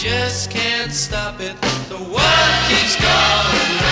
just can't stop it. The world keeps going round.